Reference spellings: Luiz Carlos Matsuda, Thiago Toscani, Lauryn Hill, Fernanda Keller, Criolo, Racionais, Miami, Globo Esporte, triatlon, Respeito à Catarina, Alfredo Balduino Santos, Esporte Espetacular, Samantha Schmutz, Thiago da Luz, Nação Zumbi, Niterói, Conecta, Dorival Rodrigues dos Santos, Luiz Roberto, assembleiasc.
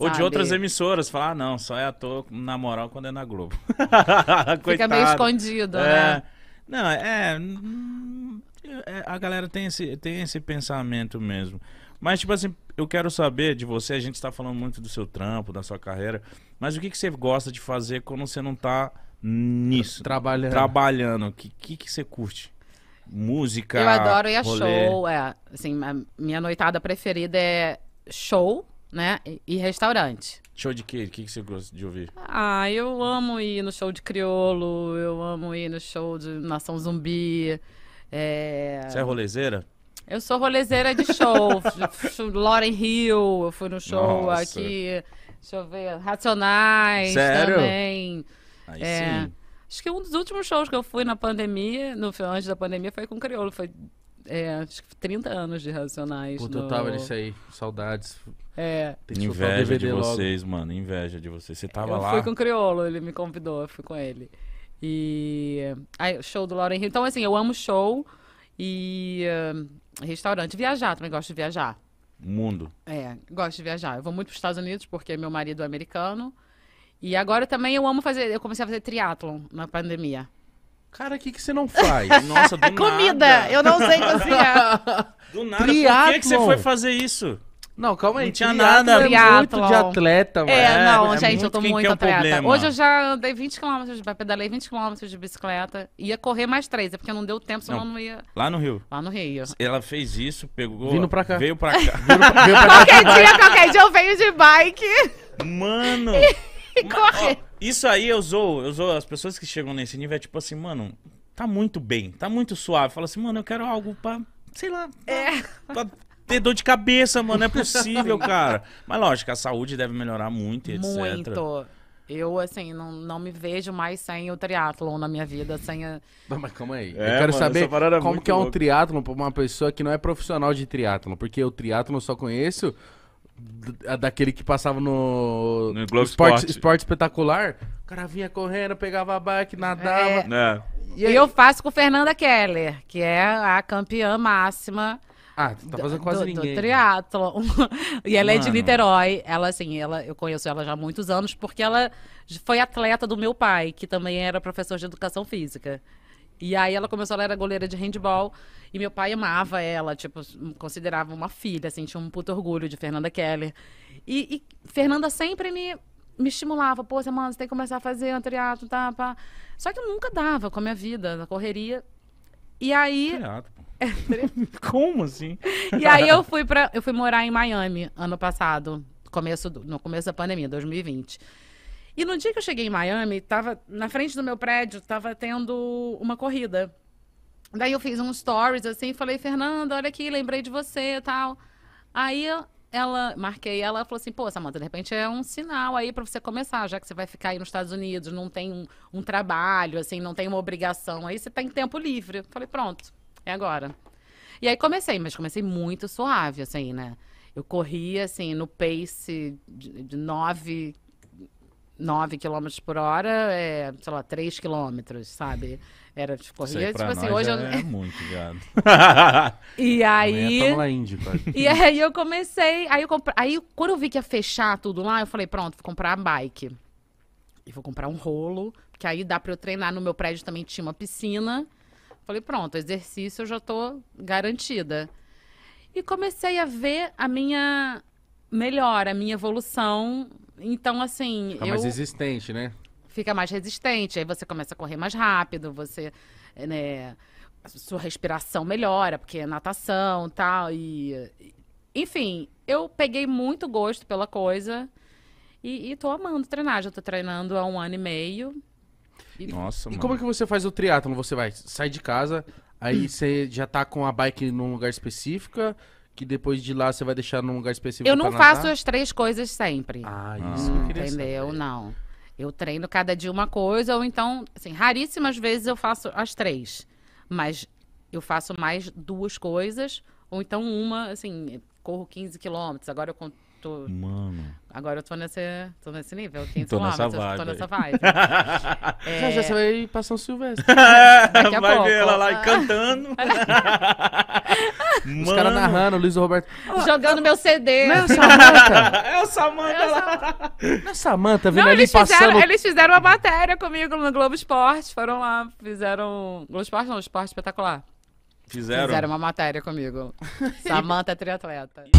Ou sabe? De outras emissoras, falar, ah, não, só é ator na moral quando é na Globo. Fica meio escondido, né? Não, a galera tem esse pensamento mesmo. Mas, tipo assim, eu quero saber de você, a gente está falando muito do seu trampo, da sua carreira, mas o que você gosta de fazer quando você não tá nisso? Trabalhando. O que você curte? Música, eu adoro ir a show, assim, a minha noitada preferida é show, né, e restaurante. Show de quê? O que você gosta de ouvir? Ah, eu amo ir no show de Criolo, eu amo ir no show de Nação Zumbi. Você é rolezeira? Eu sou rolezeira de show. Lauryn Hill, eu fui no show. Nossa. Aqui, deixa eu ver, Racionais. Sério? Também. Aí sim. Acho que um dos últimos shows que eu fui na pandemia, antes da pandemia, foi com o Criolo. Foi, acho que 30 anos de Racionais. Puta, eu tava nisso aí. Saudades. Inveja de vocês, logo. Mano. Inveja de vocês. Você tava lá? Eu fui com o Criolo, ele me convidou, eu fui com ele. E... aí, show do Lauryn Hill. Então, assim, eu amo show e restaurante. Viajar, também gosto de viajar. Mundo. Gosto de viajar. Eu vou muito para os Estados Unidos, porque meu marido é americano. E agora também eu amo fazer... eu comecei a fazer triatlon na pandemia. Cara, o que você não faz? Nossa, do nada. Comida! Eu não sei cozinhar. Do nada? Triatlon. Por que você foi fazer isso? Não, calma aí. Não tinha nada. É muito de atleta, mano. Não, gente, eu tô muito atleta. Hoje eu já andei 20 km, pedalei 20 km de bicicleta. Ia correr mais 3, é porque não deu tempo, senão não ia... Lá no Rio? Lá no Rio. Ela fez isso, pegou... vindo pra cá. Veio pra cá. Qualquer dia eu venho de bike. Mano... corre. Ó, isso aí eu zoo as pessoas que chegam nesse nível, é tipo assim, mano, tá muito bem, tá muito suave. Fala assim, mano, eu quero algo pra, sei lá, pra ter dor de cabeça, mano, é possível, cara. Mas lógico, a saúde deve melhorar muito, etc. Muito. Eu, assim, não me vejo mais sem o triatlon na minha vida, sem a... Não, mas calma aí. Eu quero saber como que é um triatlon pra uma pessoa que não é profissional de triatlon, porque o triatlon eu só conheço... daquele que passava no Globo Esporte Espetacular. O cara vinha correndo, pegava a bike, nadava. E eu faço com Fernanda Keller, que é a campeã máxima. Ah, tá fazendo quase ninguém. Do triatlon. E ela é de Niterói. Ela, assim, eu conheço ela já há muitos anos, porque ela foi atleta do meu pai, que também era professor de educação física. E aí ela era goleira de handball, e meu pai amava ela, tipo, considerava uma filha, assim, tinha um puto orgulho de Fernanda Keller. E Fernanda sempre me estimulava, pô, mano, você tem que começar a fazer um triatlo, tá, pá. Só que eu nunca dava com a minha vida, na correria. E aí... Como assim? E aí eu fui morar em Miami, ano passado, no começo da pandemia, 2020. E no dia que eu cheguei em Miami, tava na frente do meu prédio, tava tendo uma corrida. Daí eu fiz uns stories, assim, falei, Fernanda, olha aqui, lembrei de você e tal. Aí marquei ela, falou assim, pô, Samantha, de repente é um sinal aí pra você começar, já que você vai ficar aí nos Estados Unidos, não tem um trabalho, assim, não tem uma obrigação, aí você tem tempo livre. Falei, pronto, é agora. E aí comecei, mas comecei muito suave, assim, né? Eu corria, assim, no pace de 9 km por hora, sei lá, 3 km, sabe? Era de corrida, tipo assim, hoje... É muito, viado. E aí... Tamo lá, Indy, pai. E aí eu comecei, aí quando eu vi que ia fechar tudo lá, eu falei, pronto, vou comprar a bike. E vou comprar um rolo, que aí dá pra eu treinar. No meu prédio também tinha uma piscina. Falei, pronto, exercício eu já tô garantida. E comecei a ver a minha melhora, a minha evolução... Então, assim... Fica mais resistente, né? Fica mais resistente, aí você começa a correr mais rápido, você, né, sua respiração melhora, porque é natação e tal, enfim, eu peguei muito gosto pela coisa e tô amando treinar, já tô treinando há 1 ano e meio. Nossa, mano. E como é que você faz o triatlon? Você sai de casa, aí você já tá com a bike num lugar específico... que depois de lá você vai deixar num lugar específico. Eu não faço as 3 coisas sempre. Ah, isso que eu queria saber. Entendeu? Não. Eu treino cada dia uma coisa, ou então, assim, raríssimas vezes eu faço as 3. Mas eu faço mais 2 coisas, ou então uma, assim, corro 15 quilômetros. Agora eu tô... Mano. Agora eu tô nesse nível, 15 quilômetros. Tô nessa vibe. Já você vai passar o Silvestre. Daqui a pouco. Vai ver ela lá cantando. Os caras narrando, o Luiz Roberto. Jogando meu CD. Não, Samantha. É o Samantha lá. Não é Samantha, viu? Eles fizeram uma matéria comigo no Globo Esporte. Foram lá, fizeram. Globo Esporte não, Esporte Espetacular. Fizeram uma matéria comigo. Samantha triatleta.